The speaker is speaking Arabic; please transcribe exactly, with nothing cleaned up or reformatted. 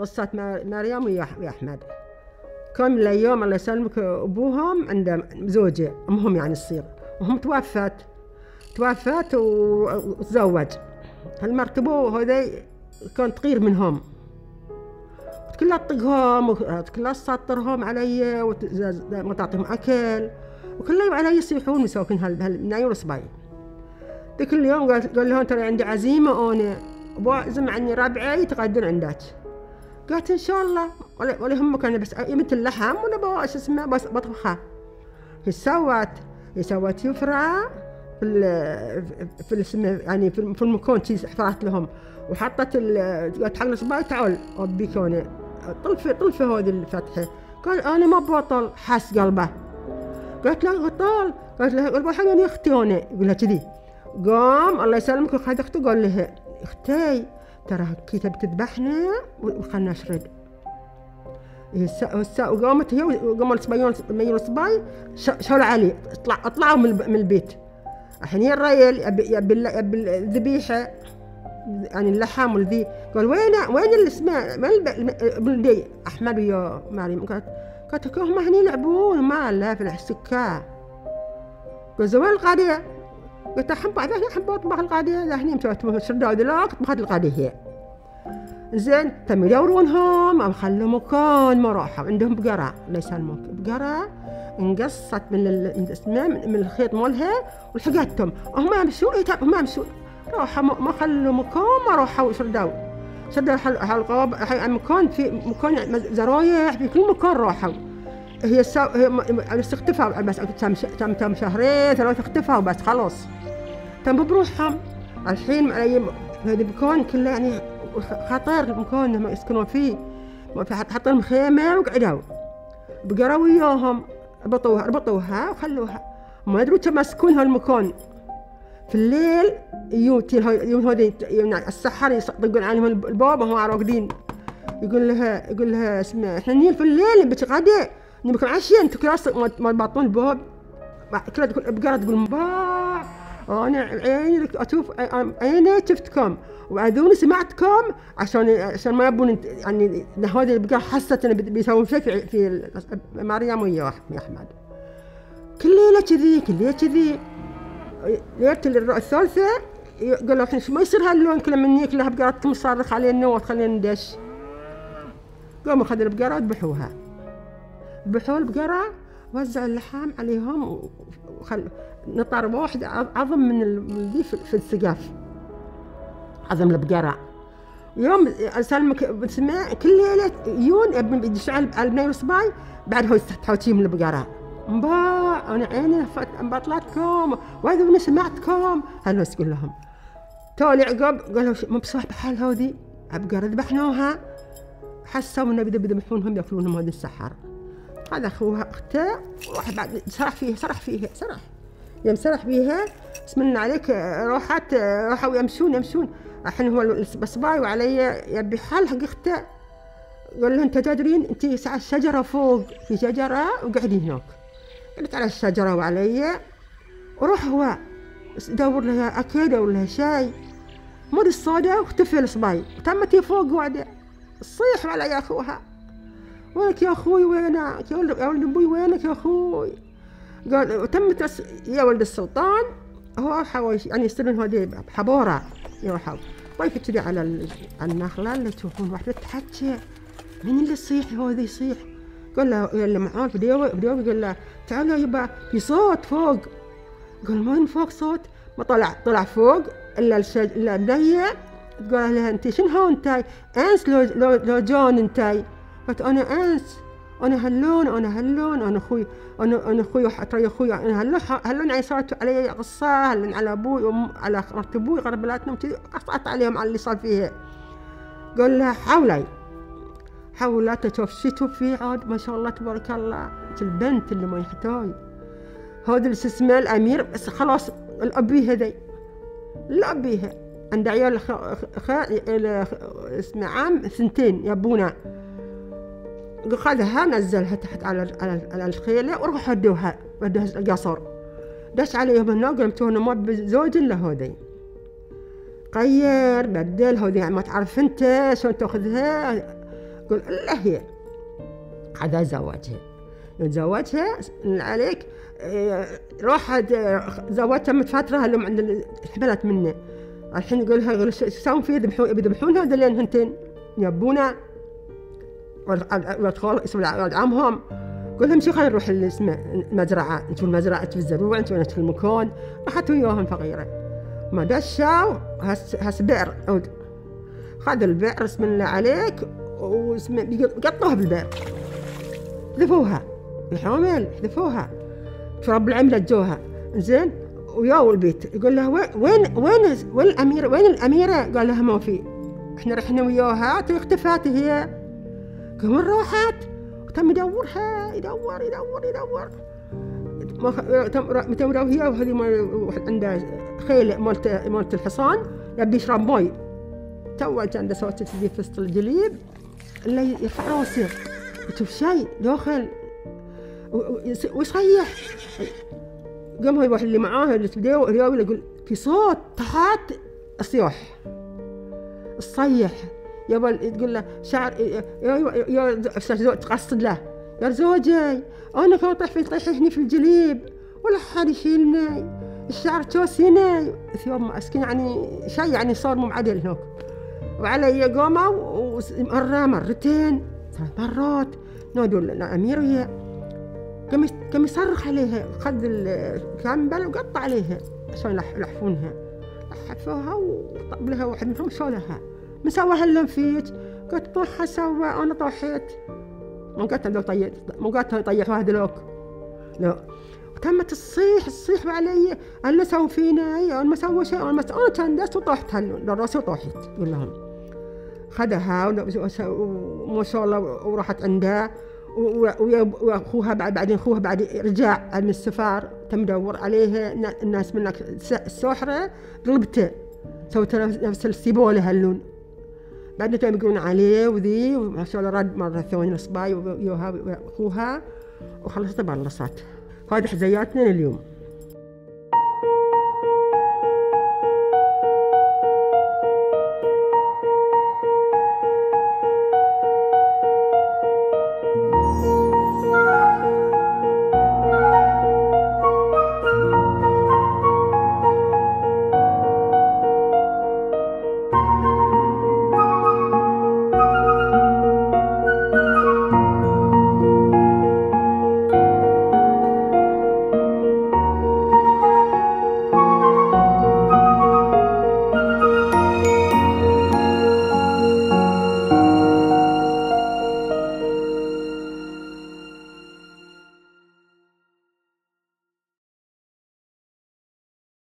قصة مريم وأحمد. كم ليوم الله يسلمك أبوهم عنده زوجة أمهم يعني الصغير وهم توفت توفت وتزوج هالمركبو هذي كانت تغير منهم وتكلها تطقهم وتكلها تسطرهم علي وما تعطيهم أكل وكل يوم علي يصيحون مساكين هالنايور صباي. ذاك اليوم قال لهم ترى عندي عزيمة أنا وازم عني ربعي يتغدون عندك. قالت إن شاء الله ولا يهمك أنا بس قيمة اللحم وأنا بواش اسمه بس بطبخها. هي سوت هي سوت يفرع في في اسمه يعني في المكون شي حفرت لهم وحطت قالت حق الصباي تعال أبيك أنا طلفي طلفي هذه الفتحة. قال أنا ما ببطل حاس قلبه. قالت له بطل قالت له قلبه حق أنا أختي أنا يقول لها كذي. قام الله يسلمك وخذ أخته قال لها اختي ترى كيتا بتذبحنا وخلنا نشرد. وقامت هي وقام الصبيان الميون الصباي شاول علي اطلع اطلعوا من البيت. الحين يا الريل يبي الذبيحه يعني اللحم والذي قال وين وين اللي اسمه وين احمد ويا مريم. قالت قالت هم هني يلعبون ما لا في السكه. قال زوال القضيه قلت له حبة ذاك حبة أطبخ القادية ذاهني مسوي شردة ذلاك طبخت القادية زين تم يدورونهم أو خلوا مكان ما راحوا عندهم بقرة الله يسلمك بقرة انقصت من الاسمام من الخيط مالها ولحقتهم هما يمشوا هما يمشوا راحوا ما خلوا مكان ما راحوا شردوا شردوا حلقاب مكان في مكان زرايح في كل مكان راحوا. هي سا... هي استختفوا بس تم تم تم شهرين ثلاثة اختفوا بس خلاص تم بروحهم. الحين هذا المكان كله يعني خطر المكان اللي يسكنون فيه حطوا لهم خيمة وقعدوا بقروا وياهم ربطوها ربطوها وخلوها ما يدروا كم مسكون هالمكان. في الليل يوتي يوم هذي السحر يطقون عليهم الباب وهم راقدين يقول لها يقول لها اسمع احنا نيل في الليل بتغدى نبيك عشية انتو كلاس ما تبطلون الباب كلا تقول بقرة تقول مباع انا عيني اشوف عيني شفتكم واذوني سمعتكم عشان عشان ما يبون يعني هذه البقرة حست انه بيسوون شيء في مريم ويا احمد. كل ليلة كذي كل ليلة كذي ليلة الثالثة قالوا الحين ما يصير هاللون كله مني كلها بقرة تصرخ علينا وتخلينا ندش. قاموا اخذوا البقرة وذبحوها ذبحوا البقرة وزعوا اللحم عليهم وخل نطر واحد عظم من ذي في السقاف عظم البقرة. يوم سلمك بسماء كل ليلة يون يشعل على البنين والصباي بعد هو يستحوتي من البقرة مبا أنا عيني بطلتكم وأذوني سمعتكم هالناس يقول لهم تالي عقب قالوا مو بصاحب حال هذي البقرة ذبحناها حسوا انه بدهم يذبحونهم ياكلونهم هذا السحر. هذا اخوها اخته وراح بعد سرح فيه سرح فيه سرح يوم سرح بيها بسم الله عليك راحت راحوا يمشون يمشون الحين هو الصباي وعلي يبي حل حق اخته. قال له انت تدرين انت على الشجره فوق في شجره وقعدي هناك. قعدت على الشجره وعلي وروح هو دور لها اكل دور لها شاي مر الصاده واختفى الصباي تمتي فوق وعده صيح على يا اخوها وينك يا اخوي وينك يا ولد ابوي وينك يا اخوي. قال تمت تس... يا ولد السلطان هو حوايش يعني يصيرون هذي بحبوره يروحوا واقف كذي على ال... النخله اللي تشوفون واحده تحكي من اللي يصيح هذا يصيح. قال له اللي معاه بديوي بديوي قال له تعالوا يبا في صوت فوق. قال من فوق صوت ما طلع طلع فوق الا الشج... الا بنيه. قال لها انت شنو هون انتي؟ انس لو لو لو جون انتي. قالت انا انس انا هاللون انا هاللون انا اخوي انا انا اخوي ترى اخوي انا هاللون هاللون يعني صارت علي قصه هاللون على ابوي وام على مرت ابوي غربلاتنا قطعت عليهم على اللي صار فيها. قال لها حولي حولت تشوف شو تشوف فيه عاد ما شاء الله تبارك الله البنت اللي ما يحتاج هذا اللي اسمه الامير بس خلاص الابي هذي الابيها عند عيال خ... خ... اسمه عام سنتين يبونا. خذها نزلها تحت على على, على الخيله وروحوا ودوها ودوها القصر. دش عليهم هناك قالوا ما بزوج الا هذي غير بدل هذي يعني ما تعرف انت شلون تاخذها قل الله هي هذا زواجها زواجها عليك روح زواجها من فتره هلم عند الحبلات منه الحين يقولها يقول سوون فيه ذبحون يذبحونها دلين هنتين يبونا والأطفال اسم عمهم قول لهم شو خلينا نروح اسمه المزرعه نشوف المزرعه في الزروع نشوف في المكون وحتى وياهم فغيره ما دشوا هالسبعر خذ البئر بسم الله عليك واسم قطوها بالبئر حذفوها الحمل حذفوها تراب العمله جوها زين وياو البيت يقول لها وين وين وين, وين الاميره وين الاميره قال لها ما في احنا رحنا وياها اختفت هي كم راحت وتم يدورها يدور يدور يدور متى وراها هي وهذه واحد عنده خيل مالت مالت الحصان يبي يشرب مي توه عنده صوت تجي في وسط الجليب اللي يرفع راسه يشوف شيء داخل ويصيح قام هاي واحد اللي معاه اللي تبدأ الرياوي يقول في صوت تحت الصياح الصيح يبى تقول له شعر يا تقصد له يا زوجي انا كنت طيح في طيح هني في الجليب ولا حد يشيلني الشعر توس هنا ثياب مسكين يعني شيء يعني صار مو معدل هناك وعلي قاموا ومره مرتين ثلاث مرات نادوا الامير وياه قام قام يصرخ عليها خذ الكامبل وقطع عليها عشان يلحفونها لحفوها وطب لها واحد منهم شالها ما سوى هلا فيك قالت طوحها سوى انا طوحت مو قالت لو طيح مو قالت يطيحوها هذولك لا تمت تصيح تصيح علي انا سووا فينا انا ما سووا شيء انا تندست وطحت راسي وطحت يقول لهم خذها وما شاء الله وراحت عندها واخوها بعدين اخوها بعد رجع من السفر تم يدور عليها الناس منك السحره قلبته سوت نفس السيبوله هاللون بعدين تم يقولون عليه وذي وما شاء الله رد مره ثانيه الصباي وياها واخوها وخلصت بلصت هذه حزاياتنا اليوم.